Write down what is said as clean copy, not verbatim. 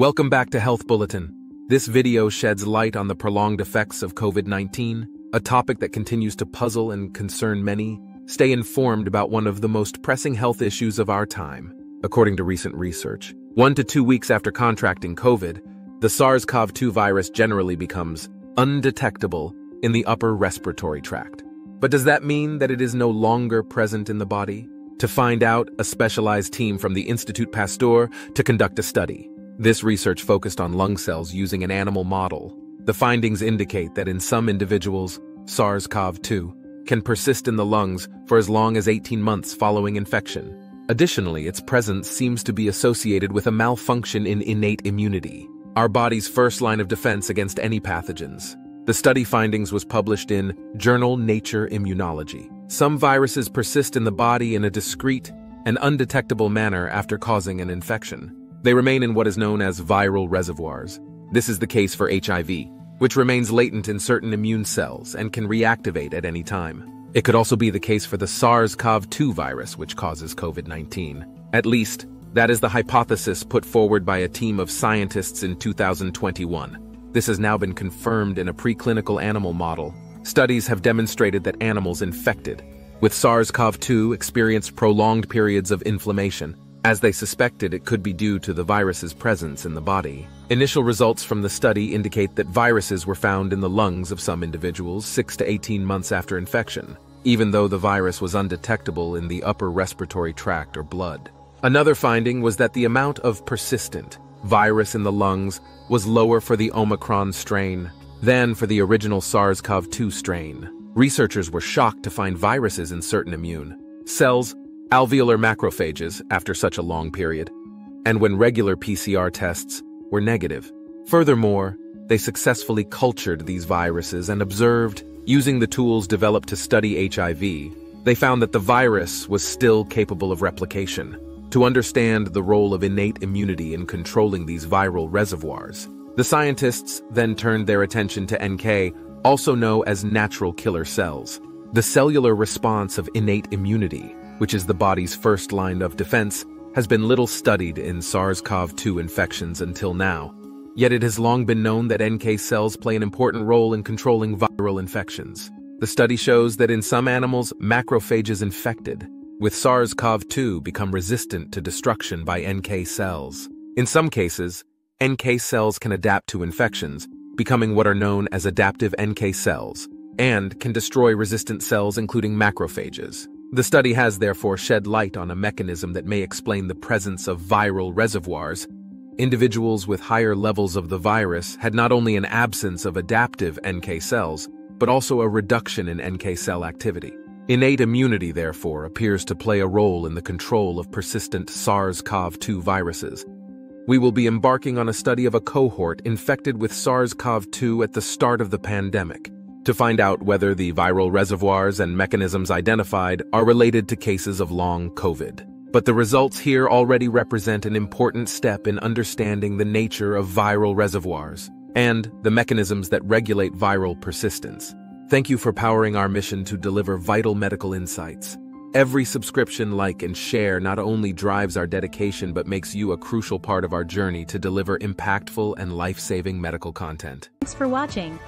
Welcome back to Health Bulletin. This video sheds light on the prolonged effects of COVID-19, a topic that continues to puzzle and concern many. Stay informed about one of the most pressing health issues of our time. According to recent research, 1 to 2 weeks after contracting COVID, the SARS-CoV-2 virus generally becomes undetectable in the upper respiratory tract. But does that mean that it is no longer present in the body? To find out, a specialized team from the Institut Pasteur to conduct a study. This research focused on lung cells using an animal model. The findings indicate that in some individuals, SARS-CoV-2 can persist in the lungs for as long as 18 months following infection. Additionally, its presence seems to be associated with a malfunction in innate immunity, our body's first line of defense against any pathogens. The study findings was published in Journal Nature Immunology. Some viruses persist in the body in a discrete and undetectable manner after causing an infection. They remain in what is known as viral reservoirs. This is the case for HIV, which remains latent in certain immune cells and can reactivate at any time. It could also be the case for the SARS-CoV-2 virus, which causes COVID-19. At least, that is the hypothesis put forward by a team of scientists in 2021. This has now been confirmed in a preclinical animal model. Studies have demonstrated that animals infected with SARS-CoV-2 experience prolonged periods of inflammation, as they suspected it could be due to the virus's presence in the body. Initial results from the study indicate that viruses were found in the lungs of some individuals 6 to 18 months after infection, even though the virus was undetectable in the upper respiratory tract or blood. Another finding was that the amount of persistent virus in the lungs was lower for the Omicron strain than for the original SARS-CoV-2 strain. Researchers were shocked to find viruses in certain immune cells, alveolar macrophages, after such a long period, and when regular PCR tests were negative. Furthermore, they successfully cultured these viruses and observed, using the tools developed to study HIV, they found that the virus was still capable of replication. To understand the role of innate immunity in controlling these viral reservoirs, the scientists then turned their attention to NK, also known as natural killer cells, the cellular response of innate immunity, which is the body's first line of defense, has been little studied in SARS-CoV-2 infections until now. Yet it has long been known that NK cells play an important role in controlling viral infections. The study shows that in some animals, macrophages infected with SARS-CoV-2 become resistant to destruction by NK cells. In some cases, NK cells can adapt to infections, becoming what are known as adaptive NK cells, and can destroy resistant cells including macrophages. The study has therefore shed light on a mechanism that may explain the presence of viral reservoirs. Individuals with higher levels of the virus had not only an absence of adaptive NK cells, but also a reduction in NK cell activity. Innate immunity, therefore, appears to play a role in the control of persistent SARS-CoV-2 viruses. We will be embarking on a study of a cohort infected with SARS-CoV-2 at the start of the pandemic, to find out whether the viral reservoirs and mechanisms identified are related to cases of long COVID. But the results here already represent an important step in understanding the nature of viral reservoirs and the mechanisms that regulate viral persistence. Thank you for powering our mission to deliver vital medical insights. Every subscription, like, and share not only drives our dedication but makes you a crucial part of our journey to deliver impactful and life-saving medical content. Thanks for watching.